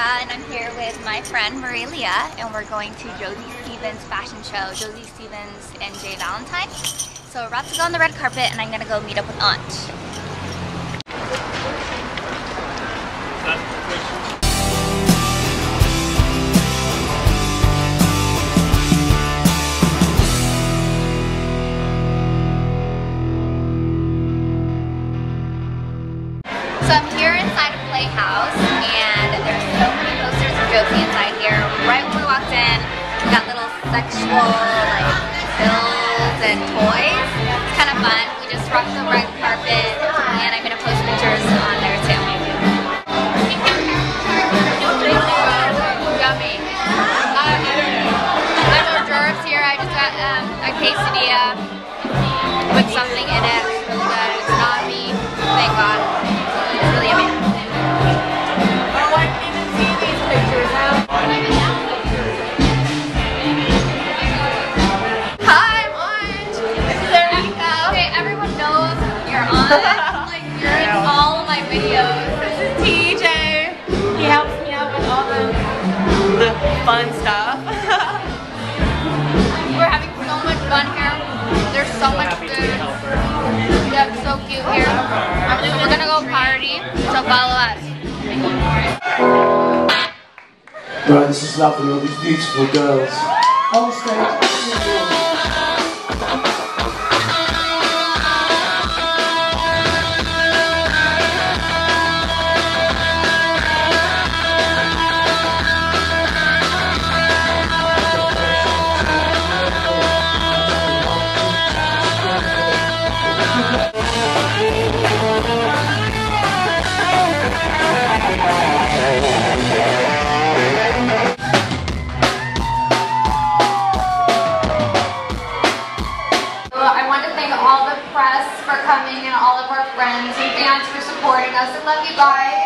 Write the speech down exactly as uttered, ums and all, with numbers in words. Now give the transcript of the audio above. and I'm here with my friend Marilia, and we're going to Josie Stevens' fashion show, Josie Stevens and Jay Valentine. So we're about to go on the red carpet, and I'm gonna go meet up with Aunt. So I'm here inside of Playhouse, and there's so many posters of Josie inside here. Right when we walked in, we got little sexual like bills and toys. It's kind of fun. We just rocked the red carpet, and I'm gonna post pictures on there too. Yummy. Um, I have drawers here. I just got um, a quesadilla with something in it. It's really good. It's not me. Thank God. Like, you're in all of my videos. This is T J. He helps me out with all the, the fun stuff. We're having so much fun here. There's so much food. Yeah, it's so cute here. So we're gonna go party, so follow us. Alright, this is not for all these beautiful girls. All stage. Coming and all of our friends and aunts for supporting us. I love you guys.